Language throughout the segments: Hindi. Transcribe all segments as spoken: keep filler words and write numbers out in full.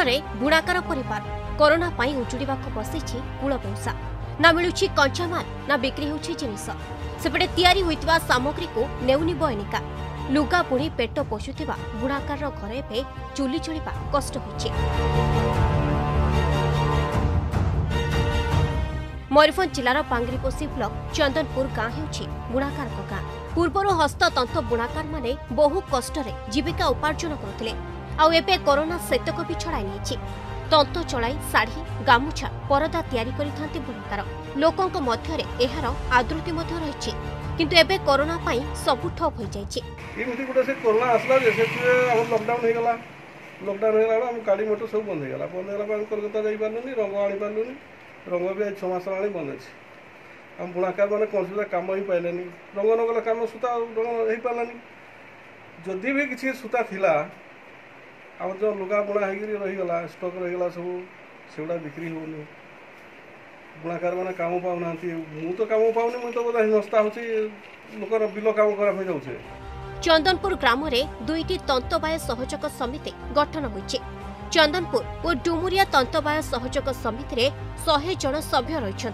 भारतरे बुड़ाकार परिवार कोरोना पाई उजुड़ाकू बसिछि कूल व्यवसा ना मिलुछि कंचामाल ना बिक्री होछि जिनिष सेपटे तैयारी होइतवा सामग्री को नेउनि बयनिका लुगा पुणी पेट पोषुथिबा बुड़ाकार घर एवं चुली चुलीबा कष्ट होछि। मयूरभंज जिलार बांगीपोसी ब्लक चंदनपुर गाँ हेउछि बुड़ाकार गाँ। पूर्वर हस्ततंत बुणाकार माने बहु कष्टरे जीविका उपार्जन करथिले आउ एबे कोरोना सेतक भी छड़ाई नेछि। तंत चलाई साड़ी गामुछा परदा तैयारी करिथांते बुणाकार लोकंक मध्यरे एहार आदृति मध्य रहिछि किंतु एबे कोरोना पई सब ठप होई जाइछि। एमति गुटे से कोरोना आसला जेसे हम लॉकडाउन हे गेला लॉकडाउन हे गेला हम गाड़ी मोटर सब बंद हे गेला बंद हे गेला बांग कोलकाता जाई पानुनी रंग आणी पानुनी रंग भी आज छमास आणी बंद अछि। हम बुणाकार माने कोनसुदा काम ही पाइलेनी रंग नगला काम सुता रंग हे पालानी जदी भी किछि सुता थिला आम जो लुगा बुणा होगी रहीगला स्टक रहीगला सब सेगुड़ा बिक्री होनी बुणाकार मैंने कम पाऊना मुझे तो कम पाऊनी मुझे तो बोला हिंसा हूँ लोक बिल कम खराब हो जाऊे। चंदनपुर ग्राम में दुईटी तंतवाय सहयोग समिति गठन हो। चंदनपुर और डुमुरिया तंतवाय सहयोग समिति में शहे जन सभ्य रही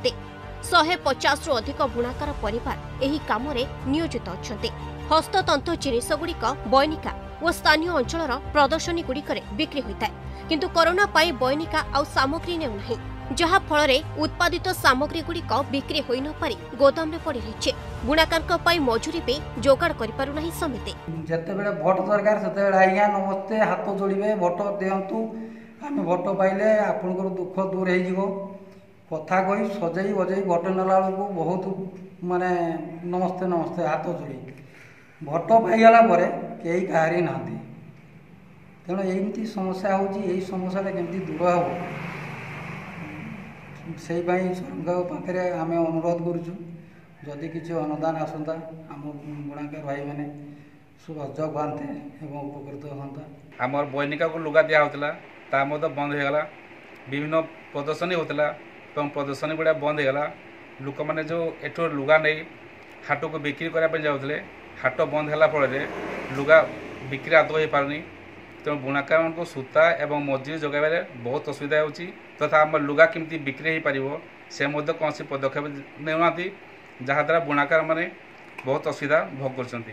शहे पचास रु अधिक बुणाकार परिवार एही काम रे नियोजित अछंते। हस्ततंत जिनिषगुड़िक बैनिका और स्थानीय अंचलर प्रदर्शनी गुड़िकरे बिक्री होता है किंतु कोरोना पाई बैनिका आउ सामग्री नेउनाही जहा फलरे उत्पादित सामग्री गुड़िक बिक्री होई न पारी गोदाम रे पड़ी रहिछे। बुणाकारक पाई मजुरी पे जोगाड़ करि पारु नाही समिति। जतेबेले भोट दरकार सेतेबेले आइया नमस्ते हाथ जोड़ीबे भोट देयंतु आमे भोट पाइले आपनकर दुख दूर हे जीवो कथा कही सजई बजई भोट नाला बेलू बहुत माने नमस्ते नमस्ते हाथ जोड़ी भोट पाईगला कई कहारी ना तेणु एमती समस्या होगी समस्या केमती दूर हम से सरकार आम अनुरोध करुदी कि अनुदान आसंता आम बुणाकार भाई मैंने सहयोग बांधते उपकृत हाँ। आम बैनिका को लुगा दिया ता मत बंद होगा विभिन्न प्रदर्शनी होता प्रदर्शनी गुड़ा बंद होगा लोक मैंने जो एठ लुगा नहीं हाट को बिक्री करने जाते हाट बंद है फल लुगा बिक्री आदौ हो पारनी तेणु बुणाकार मान सूता और मजूरी जगह बहुत असुविधा हो तथा आम लुगा केमती बिक्री हो पार से कौन पदक्षेप नेउना जहाद्वारा बुणाकार मैंने बहुत असुविधा भोग कर।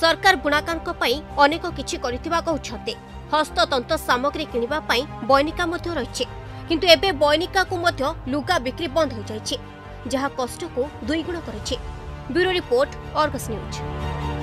सरकार बुणाकार अनेक किछि करथिबा कहउछते हस्ततंत्र सामग्री किनिबा पई बैनिका मध्य रहिछि किंतु एबे बैनिका को मध्य लुगा बिक्री बंद हो जाइछि जहा कष्ट को दुईगुण करिछि। Bureau report Argus news.